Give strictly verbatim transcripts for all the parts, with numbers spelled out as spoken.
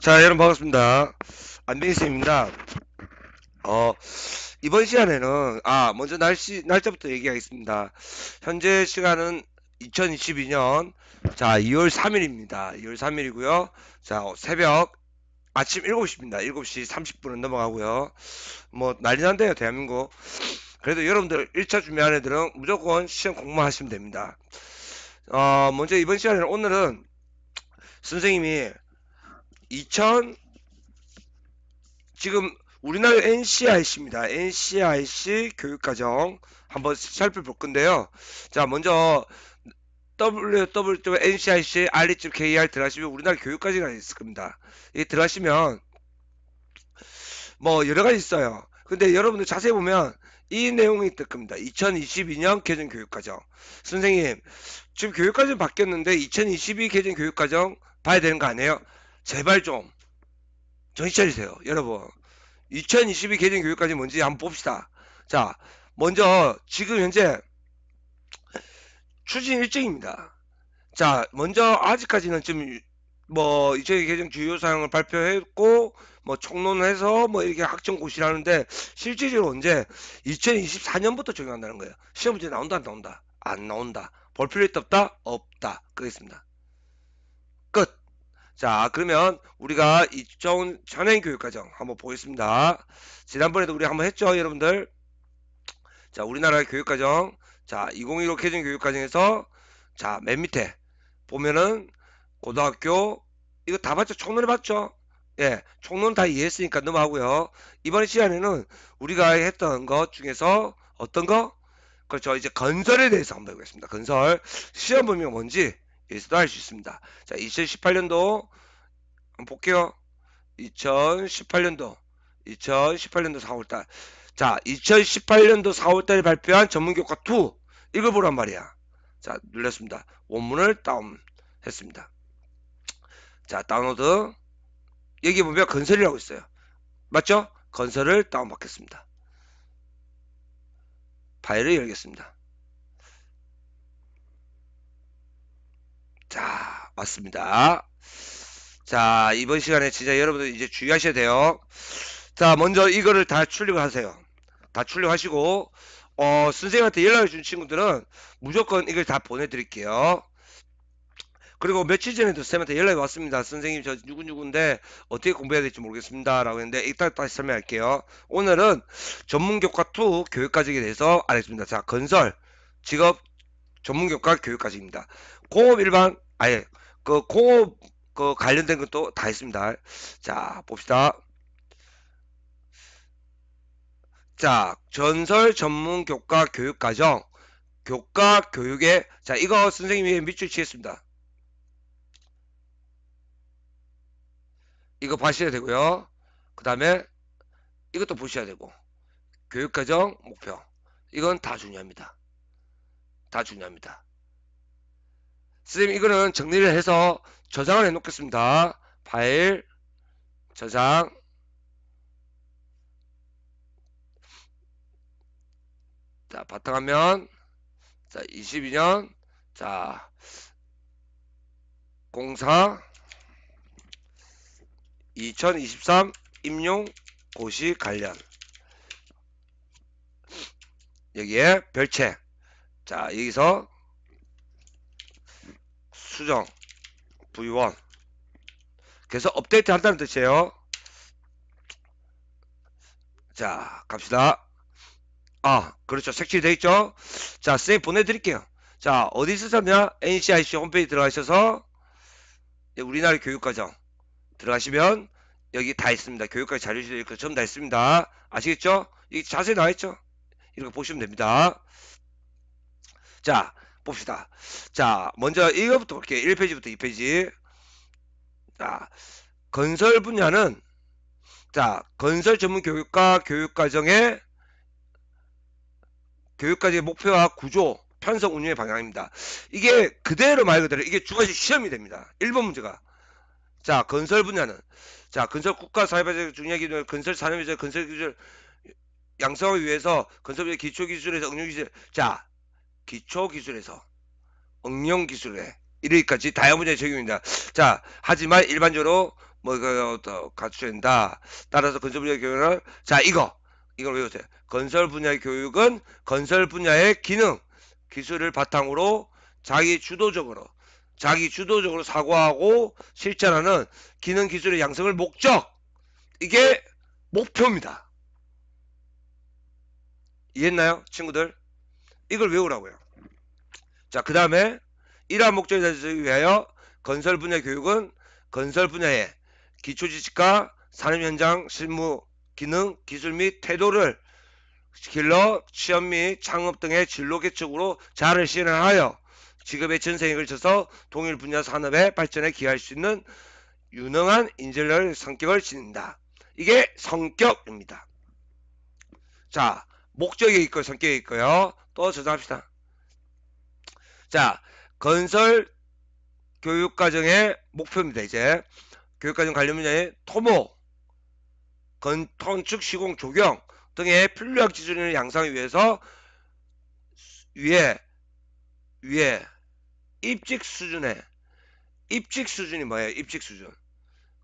자, 여러분 반갑습니다. 안병희 쌤입니다. 어, 이번 시간에는 아 먼저 날씨 날짜부터 얘기하겠습니다. 현재 시간은 이천이십이 년 자 이월 삼일입니다. 이월 삼일이고요. 자 새벽 아침 일곱 시입니다. 일곱 시 삼십 분은 넘어가고요. 뭐 난리 난대요, 대한민국. 그래도 여러분들 일 차 준비한 애들은 무조건 시험 공부만 하시면 됩니다. 어, 먼저 이번 시간에는 오늘은 선생님이 이천 지금 우리나라 엔씨아이씨입니다. 엔씨아이씨 교육과정 한번 살펴볼 건데요. 자, 먼저 더블유 더블유 더블유 점 엔씨아이씨 알아이씨 점 케이알 들어가시면 우리나라 교육과정이 있을 겁니다. 이 들어가시면 뭐 여러 가지 있어요. 근데 여러분들 자세히 보면 이 내용이 뜰 겁니다. 이천이십이 년 개정 교육과정. 선생님, 지금 교육과정 바뀌었는데 이천이십이 개정 교육과정 봐야 되는 거 아니에요? 제발 좀 정신 차리세요, 여러분. 이천이십이 개정 교육과정 뭔지 한번 봅시다. 자, 먼저 지금 현재 추진 일정입니다. 자, 먼저 아직까지는 지금 뭐 이천이십이 개정 주요 사항을 발표했고 뭐 총론해서 뭐 이렇게 학점 고시를 하는데 실질적으로 언제 이천이십사 년부터 적용한다는 거예요. 시험 문제 나온다 안 나온다? 안 나온다. 볼 필요 있다 없다? 없다. 그렇습니다. 끝. 자, 그러면 우리가 이천 현행 교육과정 한번 보겠습니다. 지난번에도 우리 한번 했죠, 여러분들. 자, 우리나라 교육과정. 자, 이천십오 개정 교육과정에서 자, 맨 밑에 보면은 고등학교 이거 다 봤죠? 총론에 봤죠? 예, 총론 다 이해했으니까 넘어가고요. 이번 시간에는 우리가 했던 것 중에서 어떤 거? 그렇죠. 이제 건설에 대해서 한번 해보겠습니다. 건설 시험 범위가 뭔지 여기서도 알 수 있습니다. 자, 이천십팔 년도 한번 볼게요. 이천십팔 년도 이천십팔 년도 사월달. 자, 이천십팔 년도 사월달에 발표한 전문교과 이 읽어보란 말이야. 자, 눌렀습니다. 원문을 다운했습니다. 자, 다운로드. 여기 보면 건설이라고 있어요. 맞죠? 건설을 다운받겠습니다. 파일을 열겠습니다. 자, 맞습니다. 자, 이번 시간에 진짜 여러분들 이제 주의하셔야 돼요. 자, 먼저 이거를 다 출력하세요. 다 출력하시고 어, 선생님한테 연락을 준 친구들은 무조건 이걸 다 보내드릴게요. 그리고 며칠 전에도 쌤한테 연락이 왔습니다. 선생님, 저 누구누구인데 어떻게 공부해야 될지 모르겠습니다 라고 했는데 이따 다시 설명할게요. 오늘은 전문교과 이 교육과정에 대해서 알겠습니다. 자, 건설, 직업, 전문교과 교육과정입니다. 공업 일반, 아예 그 공업 그 관련된 것도 다 있습니다. 자, 봅시다. 자, 건설 전문교과 교육과정, 교과 교육에 자, 이거 선생님이 밑줄 치겠습니다. 이거 보셔야 되고요. 그 다음에 이것도 보셔야 되고 교육과정 목표 이건 다 중요합니다. 다 중요합니다. 선생님, 이거는 정리를 해서 저장을 해 놓겠습니다. 파일 저장. 자, 바탕화면. 자, 이십이 년 자 공사 이천이십삼 임용고시 관련 여기에 별책. 자, 여기서 수정 브이원 계속 업데이트 한다는 뜻이에요. 자, 갑시다. 아, 그렇죠. 색칠이 되어 있죠. 자, 쌤 보내드릴게요. 자, 어디 쓰셨냐? 엔씨아이씨 홈페이지 들어가셔서 우리나라 교육과정 들어가시면 여기 다 있습니다. 교육과정 자료실에 이렇게 전부 다 있습니다. 아시겠죠? 이게 자세히 나와있죠? 이렇게 보시면 됩니다. 자, 봅시다. 자, 먼저 이거부터 볼게요. 일 페이지부터 이 페이지. 자, 건설 분야는 자, 건설 전문 교육과 교육과정의 교육과정의 목표와 구조, 편성 운영의 방향입니다. 이게 그대로 말 그대로 이게 두 가지 시험이 됩니다. 일 번 문제가. 자, 건설 분야는 자, 건설 국가 사회발전 중요한 기준, 건설 산업 기술, 건설 기술 양성을 위해서 건설 분야 기초 기술에서 응용 기술, 자, 기초 기술에서 응용 기술에 이르기까지 다양한 분야의 적용입니다. 자, 하지만 일반적으로 뭐 이거 갖춘다. 따라서 건설 분야의 교육을 자 이거 이걸 외우세요. 건설 분야의 교육은 건설 분야의 기능, 기술을 바탕으로 자기 주도적으로 자기 주도적으로 사고하고 실천하는 기능 기술의 양성을 목적 이게 목표입니다. 이해했나요, 친구들? 이걸 외우라고요. 자, 그 다음에 이러한 목적을 달성하기 위하여 건설 분야 교육은 건설 분야의 기초 지식과 산업 현장 실무 기능 기술 및 태도를 길러 취업 및 창업 등의 진로 개척으로 잘 실현하여 직업의 전생에 걸쳐서 동일 분야 산업의 발전에 기여할 수 있는 유능한 인재의 성격을 지닌다. 이게 성격입니다. 자, 목적이 있고 성격이 있고요. 또 저장합시다. 자, 건설 교육과정의 목표입니다. 이제 교육과정 관련 분야의 토목, 건, 건축, 시공, 조경 등의 필요한 기술을 양성을 위해서 위에 위에 입직 수준에 입직 수준이 뭐예요? 입직 수준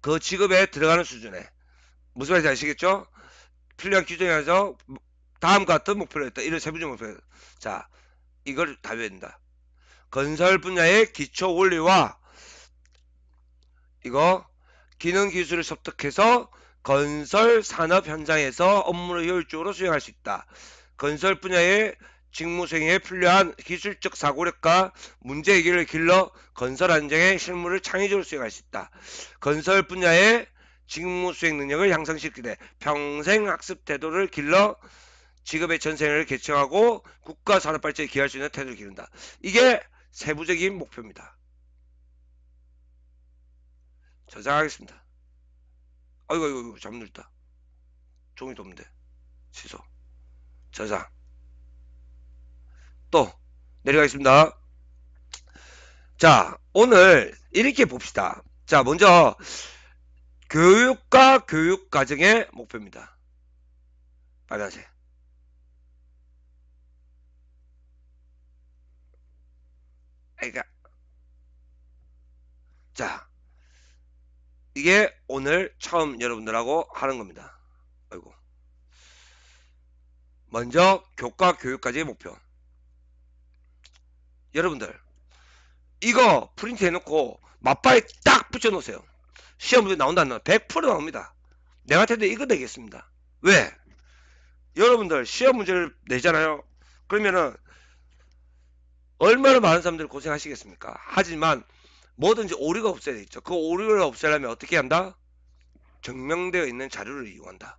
그 직업에 들어가는 수준에 무슨 말인지 아시겠죠? 필요한 기준에 의해서 다음과 같은 목표를 했다. 이런 세부적 목표를 했다. 자, 이걸 다 외워야 된다. 건설 분야의 기초 원리와 이거 기능 기술을 섭득해서 건설 산업 현장에서 업무를 효율적으로 수행할 수 있다. 건설 분야의 직무 수행에 필요한 기술적 사고력과 문제 해결을 길러 건설 현장의 실무를 창의적으로 수행할 수 있다. 건설 분야의 직무 수행 능력을 향상시키되 평생 학습 태도를 길러 직업의 전생을 개척하고 국가 산업 발전에 기여할 수 있는 태도를 기른다. 이게 세부적인 목표입니다. 저장하겠습니다. 아이고, 아이고, 잠 눌렀다. 종이도 없는데. 취소. 저장. 또, 내려가겠습니다. 자, 오늘 이렇게 봅시다. 자, 먼저, 교육과 교육 과정의 목표입니다. 빨간색. 아이가. 자. 이게 오늘 처음 여러분들하고 하는 겁니다. 아이고. 먼저 교과 교육까지의 목표. 여러분들 이거 프린트 해놓고 맞바에 딱 붙여놓으세요. 시험 문제 나온다 안 나온다 백 퍼센트 나옵니다. 내가 텐데 이거 되겠습니다. 왜? 여러분들 시험 문제를 내잖아요. 그러면은 얼마나 많은 사람들 고생하시겠습니까? 하지만 뭐든지 오류가 없어야 되겠죠. 그 오류를 없애려면 어떻게 한다? 증명되어 있는 자료를 이용한다.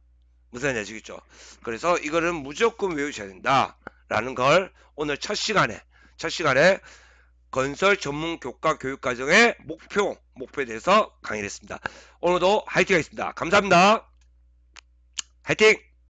무슨 말인지 아시겠죠? 그래서 이거는 무조건 외우셔야 된다 라는 걸 오늘 첫 시간에 첫 시간에 건설 전문 교과 교육 과정의 목표 목표에 대해서 강의를 했습니다. 오늘도 화이팅 하겠습니다. 감사합니다. 화이팅!